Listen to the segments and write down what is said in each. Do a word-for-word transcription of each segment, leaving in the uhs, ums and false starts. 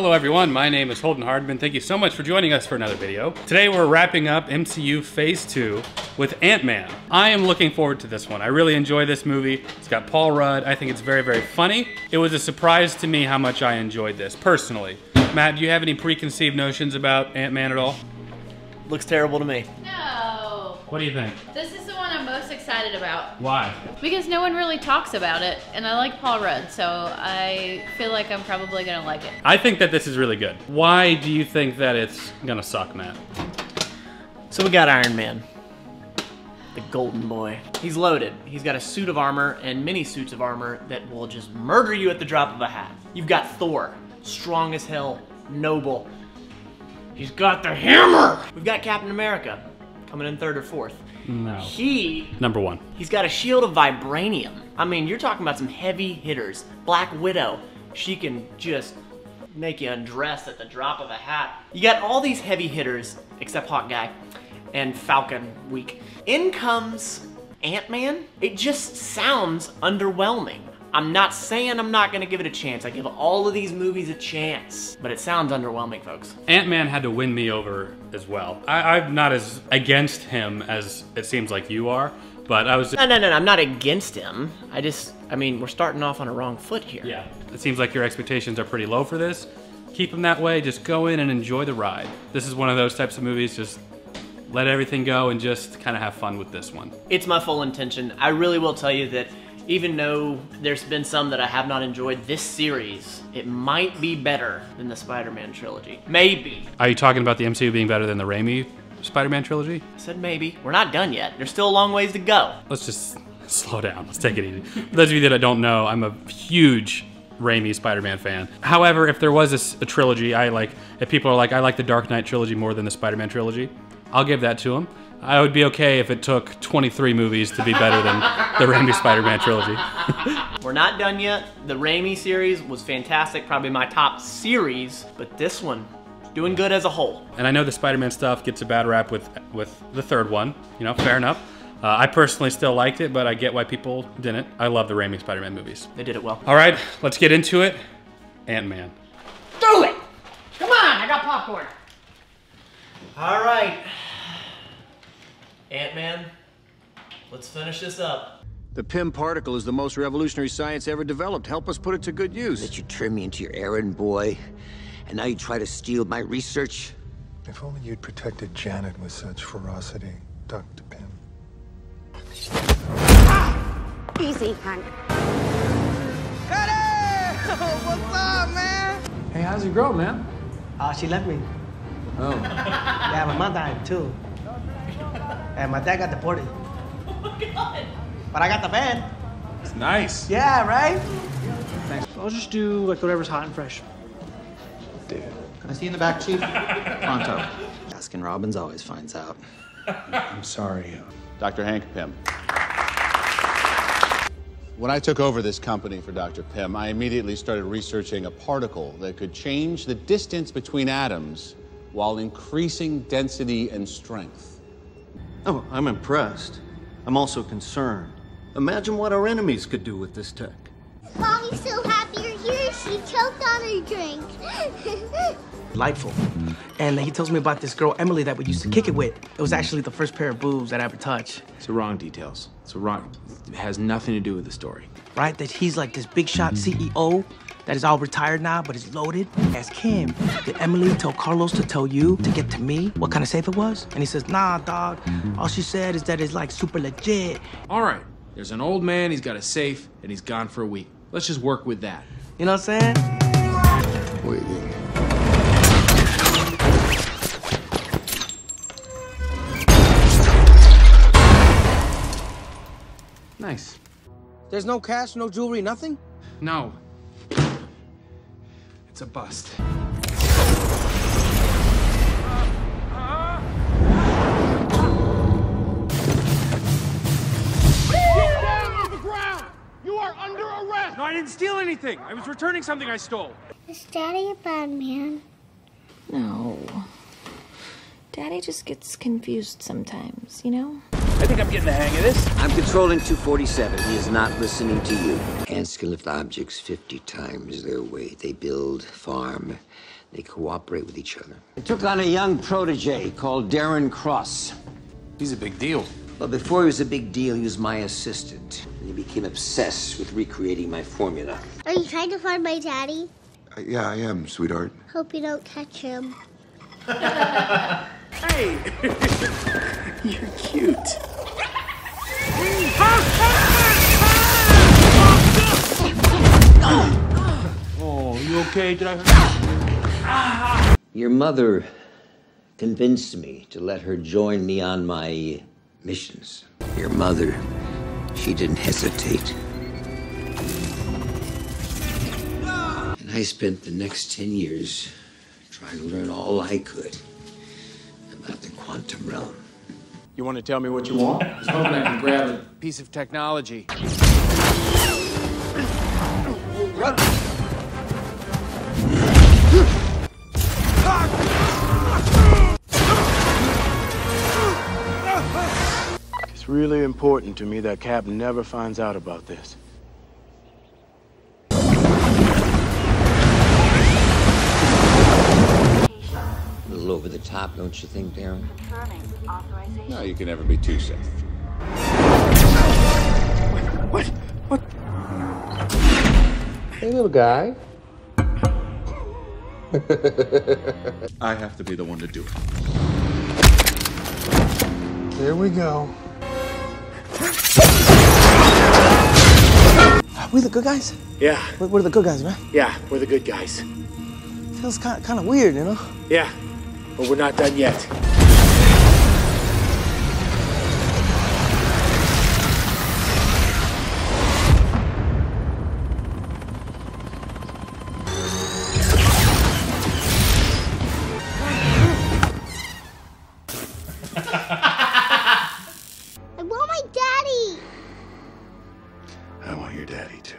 Hello everyone, my name is Holden Hardman. Thank you so much for joining us for another video. Today we're wrapping up M C U Phase two with Ant-Man. I am looking forward to this one. I really enjoy this movie. It's got Paul Rudd. I think it's very, very funny. It was a surprise to me how much I enjoyed this, personally. Matt, do you have any preconceived notions about Ant-Man at all? Looks terrible to me. No. What do you think? This is the one I'm most excited about. Why? Because no one really talks about it, and I like Paul Rudd, so I feel like I'm probably gonna like it. I think that this is really good. Why do you think that it's gonna suck, Matt? So we got Iron Man, the golden boy. He's loaded. He's got a suit of armor and many suits of armor that will just murder you at the drop of a hat. You've got Thor, strong as hell, noble. He's got the hammer! We've got Captain America, coming in third or fourth. No. He... Number one. He's got a shield of vibranium. I mean, you're talking about some heavy hitters. Black Widow, she can just make you undress at the drop of a hat. You got all these heavy hitters, except Hawk Guy and Falcon weak. In comes Ant-Man. It just sounds underwhelming. I'm not saying I'm not gonna give it a chance. I give all of these movies a chance, but it sounds underwhelming, folks. Ant-Man had to win me over as well. I, I'm not as against him as it seems like you are, but I was- No, no, no, no, I'm not against him. I just, I mean, we're starting off on a wrong foot here. Yeah, it seems like your expectations are pretty low for this. Keep them that way, just go in and enjoy the ride. This is one of those types of movies, just let everything go and just kind of have fun with this one. It's my full intention. I really will tell you that even though there's been some that I have not enjoyed, this series, it might be better than the Spider-Man trilogy. Maybe. Are you talking about the M C U being better than the Raimi Spider-Man trilogy? I said maybe. We're not done yet. There's still a long ways to go. Let's just slow down. Let's take it easy. For those of you that I don't know, I'm a huge Raimi Spider-Man fan. However, if there was a, a trilogy, I like, if people are like, I like the Dark Knight trilogy more than the Spider-Man trilogy, I'll give that to them. I would be okay if it took twenty-three movies to be better than the Raimi Spider-Man trilogy. We're not done yet. The Raimi series was fantastic, probably my top series, but this one, doing good as a whole. And I know the Spider-Man stuff gets a bad rap with, with the third one, you know, fair enough. Uh, I personally still liked it, but I get why people didn't. I love the Raimi Spider-Man movies. They did it well. All right, let's get into it. Ant-Man. Do it! Come on, I got popcorn. All right. Ant-Man, let's finish this up. The Pym particle is the most revolutionary science ever developed. Help us put it to good use. That you turned me into your errand boy, and now you try to steal my research? If only you'd protected Janet with such ferocity, Doctor Pym. Ah! Easy, Hank. Hey! What's up, man? Hey, how's your girl, man? Uh, she left me. Oh. Yeah, my mom died, too. And my dad got deported. Oh my God. But I got the van. It's nice. Yeah, right? Thanks. I'll just do like whatever's hot and fresh. Dude. Can I see you in the back, Chief? Pronto. Baskin Robbins always finds out. I'm sorry. Doctor Hank Pym. When I took over this company for Doctor Pym, I immediately started researching a particle that could change the distance between atoms while increasing density and strength. Oh, I'm impressed. I'm also concerned. Imagine what our enemies could do with this tech. Mommy's so happy you're here, she choked on her drink. Delightful. And he tells me about this girl, Emily, that we used to kick it with. It was actually the first pair of boobs that I ever touched. It's the wrong details. It's the wrong, it has nothing to do with the story. Right, that he's like this big shot C E O that is all retired now, but is loaded. Ask him, did Emily tell Carlos to tell you to get to me what kind of safe it was? And he says, nah, dog. All she said is that it's like super legit. All right, there's an old man, he's got a safe, and he's gone for a week. Let's just work with that. You know what I'm saying? Waiting. Nice. There's no cash, no jewelry, nothing? No. It's a bust. Uh, uh. Get down on the ground! You are under arrest! No, I didn't steal anything. I was returning something I stole. Is Daddy a bad man? No. Daddy just gets confused sometimes, you know? I think I'm getting the hang of this. I'm controlling two forty-seven. He is not listening to you. Ants can lift objects fifty times their weight. They build, farm, they cooperate with each other. I took on a young protege called Darren Cross. He's a big deal. Well, before he was a big deal, he was my assistant. And he became obsessed with recreating my formula. Are you trying to find my daddy? Uh, yeah, I am, sweetheart. Hope you don't catch him. Hey! You're cute. Oh, you okay? Did I... Your mother convinced me to let her join me on my missions. Your mother, she didn't hesitate. And I spent the next ten years trying to learn all I could about the quantum realm. You want to tell me what you want? I was hoping I could grab a piece of technology. It's really important to me that Cap never finds out about this. Over the top, don't you think, Darren? No, you can never be too safe. What? What? What? Hey, little guy. I have to be the one to do it. There we go. Are we the good guys? Yeah. We're, we're the good guys, man. Yeah, we're the good guys. Feels kind, kind of weird, you know? Yeah. But we're not done yet. I want my daddy. I want your daddy too.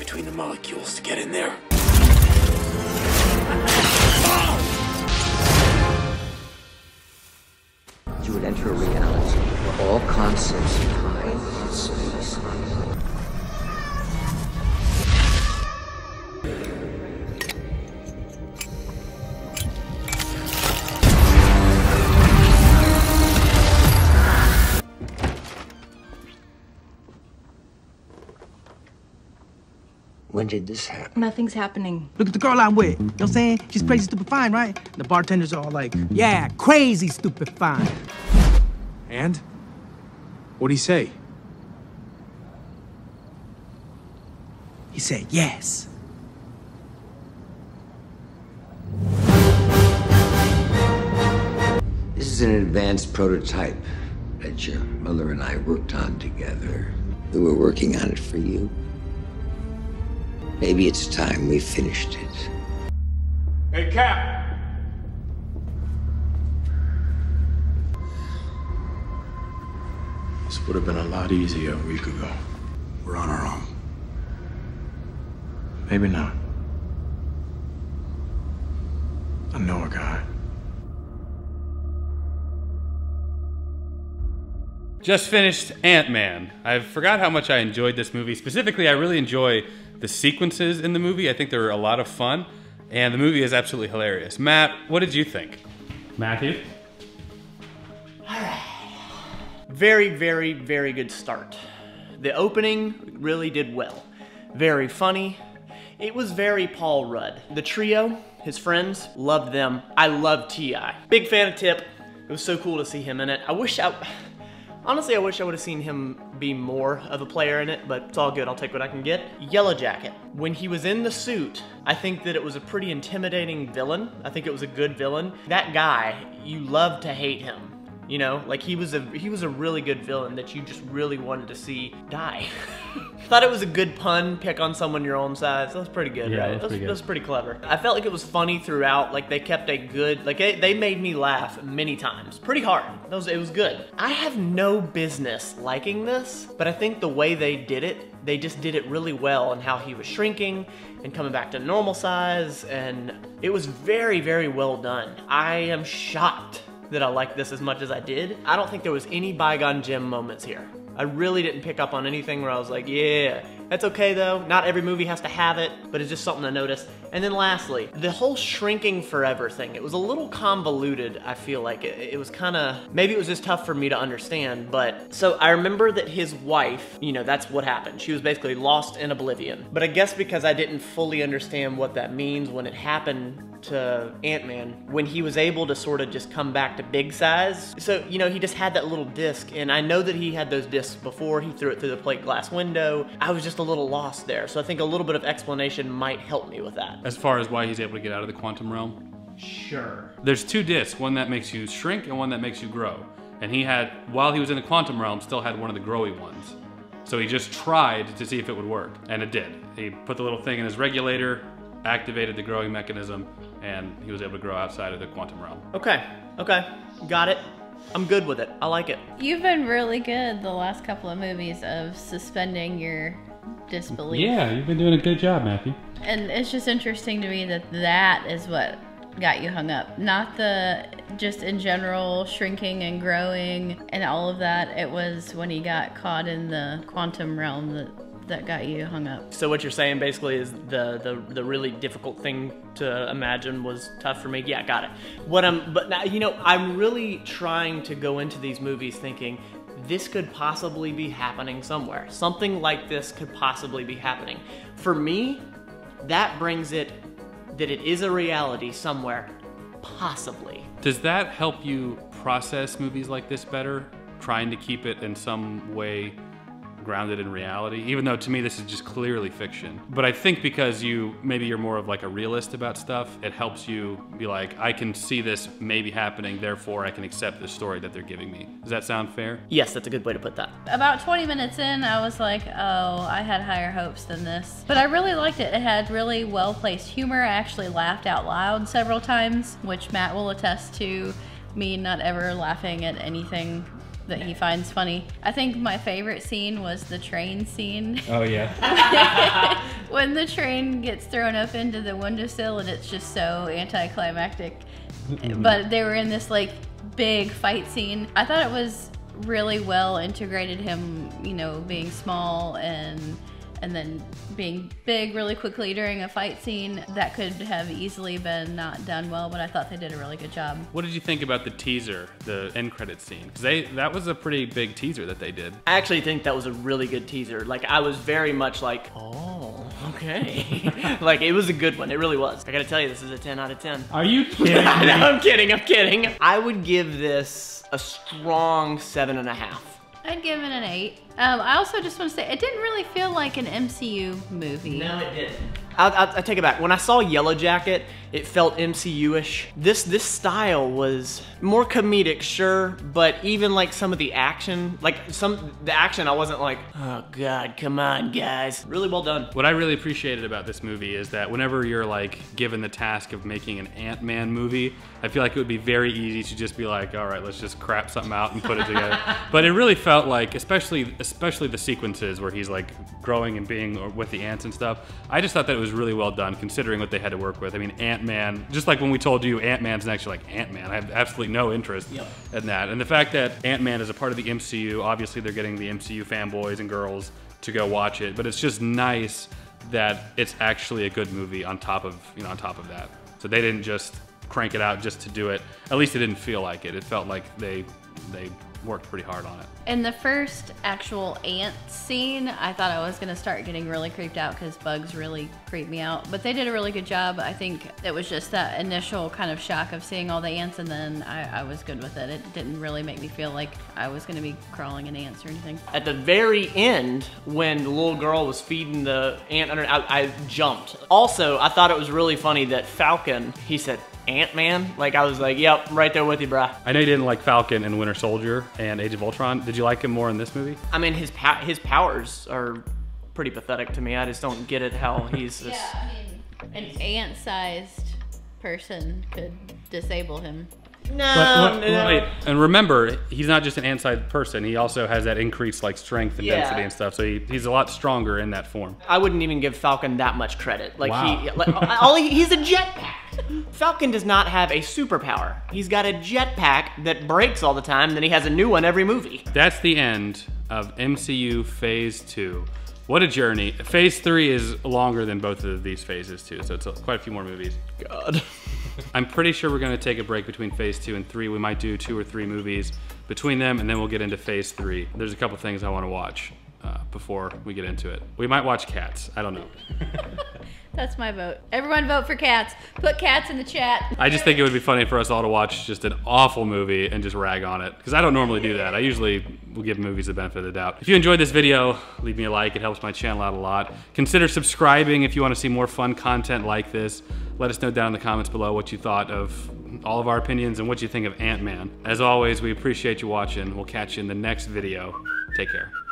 Between the molecules to get in there. You would enter a reality where all concepts of time and space . When did this happen? Nothing's happening. Look at the girl I'm with. You know what I'm saying? She's crazy stupid fine, right? And the bartenders are all like, yeah, crazy stupid fine. And? What'd he say? He said yes. This is an advanced prototype that your mother and I worked on together. We were working on it for you. Maybe it's time we finished it. Hey, Cap! This would have been a lot easier a week ago. We're on our own. Maybe not. I know a guy. Just finished Ant-Man. I forgot how much I enjoyed this movie. Specifically, I really enjoy the sequences in the movie. I think they were a lot of fun, and the movie is absolutely hilarious. Matt, what did you think? Matthew? All right. Very, very, very good start. The opening really did well. Very funny. It was very Paul Rudd. The trio, his friends, loved them. I loved T I Big fan of Tip. It was so cool to see him in it. I wish I... Honestly, I wish I would have seen him be more of a player in it, but it's all good. I'll take what I can get. Yellowjacket. When he was in the suit, I think that it was a pretty intimidating villain. I think it was a good villain. That guy, you love to hate him. You know, like he was a he was a really good villain that you just really wanted to see die. Thought it was a good pun, pick on someone your own size. That was pretty good, yeah, right? That was pretty, that was pretty clever. I felt like it was funny throughout. Like they kept a good, like they, they made me laugh many times. Pretty hard. That was, it was good. I have no business liking this, but I think the way they did it, they just did it really well on how he was shrinking and coming back to normal size, and it was very, very well done. I am shocked that I liked this as much as I did. I don't think there was any bygone gem moments here. I really didn't pick up on anything where I was like, yeah, that's okay though. Not every movie has to have it, but it's just something I noticed. And then lastly, the whole shrinking forever thing, it was a little convoluted, I feel like. It, it was kind of, maybe it was just tough for me to understand, but, so I remember that his wife, you know, that's what happened. She was basically lost in oblivion. But I guess because I didn't fully understand what that means when it happened to Ant-Man, when he was able to sort of just come back to big size. So, you know, he just had that little disc, and I know that he had those discs before, he threw it through the plate glass window. I was just a little lost there, so I think a little bit of explanation might help me with that. As far as why he's able to get out of the quantum realm? Sure. There's two discs, one that makes you shrink and one that makes you grow. And he had, while he was in the quantum realm, still had one of the growy ones. So he just tried to see if it would work, and it did. He put the little thing in his regulator, activated the growing mechanism, and he was able to grow outside of the quantum realm. Okay, okay, got it. I'm good with it, I like it. You've been really good the last couple of movies of suspending your disbelief. Yeah, you've been doing a good job, Matthew. And it's just interesting to me that that is what got you hung up. Not the, just in general, shrinking and growing and all of that. It was when he got caught in the quantum realm that that got you hung up. So what you're saying basically is the, the the really difficult thing to imagine was tough for me. Yeah, got it. What I'm, but now, you know, I'm really trying to go into these movies thinking this could possibly be happening somewhere. Something like this could possibly be happening. For me, that brings it that it is a reality somewhere, possibly. Does that help you process movies like this better? Trying to keep it in some way grounded in reality, even though to me this is just clearly fiction. But I think because you, maybe you're more of like a realist about stuff, it helps you be like, I can see this maybe happening, therefore I can accept the story that they're giving me. Does that sound fair? Yes, that's a good way to put that. About twenty minutes in, I was like, oh, I had higher hopes than this. But I really liked it. It had really well-placed humor. I actually laughed out loud several times, which Matt will attest to me not ever laughing at anything that he finds funny. I think my favorite scene was the train scene. Oh yeah. When the train gets thrown up into the windowsill and it's just so anticlimactic. But they were in this like big fight scene. I thought it was really well integrated, him, you know, being small and and then being big really quickly during a fight scene. That could have easily been not done well, but I thought they did a really good job. What did you think about the teaser, the end credit scene? Because they, that was a pretty big teaser that they did. I actually think that was a really good teaser. Like, I was very much like, oh, okay. Like, it was a good one, it really was. I gotta tell you, this is a ten out of ten. Are you kidding me? No, I'm kidding, I'm kidding. I would give this a strong seven and a half. I'd give it an eight. Um, I also just want to say, it didn't really feel like an M C U movie. No, it didn't. I'll, I'll, I'll take it back. When I saw Yellowjacket, it felt M C U-ish. This, this style was more comedic, sure, but even like some of the action, like some the action, I wasn't like, oh God, come on guys. Really well done. What I really appreciated about this movie is that whenever you're like given the task of making an Ant-Man movie, I feel like it would be very easy to just be like, all right, let's just crap something out and put it together. But it really felt like, especially, especially the sequences where he's like growing and being with the ants and stuff, I just thought that it was really well done considering what they had to work with. I mean, Ant Ant-Man, just like when we told you Ant-Man's next, you're like, Ant-Man, I have absolutely no interest yep. in that. And the fact that Ant-Man is a part of the M C U, obviously they're getting the M C U fanboys and girls to go watch it, but it's just nice that it's actually a good movie on top of, you know, on top of that. So they didn't just crank it out just to do it. At least it didn't feel like it. It felt like they, they worked pretty hard on it. In the first actual ant scene, I thought I was going to start getting really creeped out because bugs really creep me out. But they did a really good job. I think it was just that initial kind of shock of seeing all the ants, and then I, I was good with it. It didn't really make me feel like I was going to be crawling in ants or anything. At the very end, when the little girl was feeding the ant under, I, I jumped. Also, I thought it was really funny that Falcon, he said, Ant-Man? Like, I was like, yep, right there with you, bruh. I know you didn't like Falcon and Winter Soldier and Age of Ultron. Did you like him more in this movie? I mean, his po his powers are pretty pathetic to me. I just don't get it how he's just... Yeah, I mean, an ant-sized person could disable him. No, but, what, no. Right. And remember, he's not just an ant-sized person. He also has that increased like strength and yeah. density and stuff. So he, he's a lot stronger in that form. I wouldn't even give Falcon that much credit. Like wow. he, like, all he, he's a jetpack. Falcon does not have a superpower. He's got a jetpack that breaks all the time. Then he has a new one every movie. That's the end of M C U Phase Two. What a journey. Phase Three is longer than both of these phases too. So it's quite a few more movies. God. I'm pretty sure we're gonna take a break between phase two and three. We might do two or three movies between them, and then we'll get into phase three. There's a couple things I wanna watch uh, before we get into it. We might watch Cats, I don't know. That's my vote. Everyone vote for Cats. Put Cats in the chat. I just think it would be funny for us all to watch just an awful movie and just rag on it, because I don't normally do that. I usually will give movies the benefit of the doubt. If you enjoyed this video, leave me a like. It helps my channel out a lot. Consider subscribing if you want to see more fun content like this. Let us know down in the comments below what you thought of all of our opinions and what you think of Ant-Man. As always, we appreciate you watching. We'll catch you in the next video. Take care.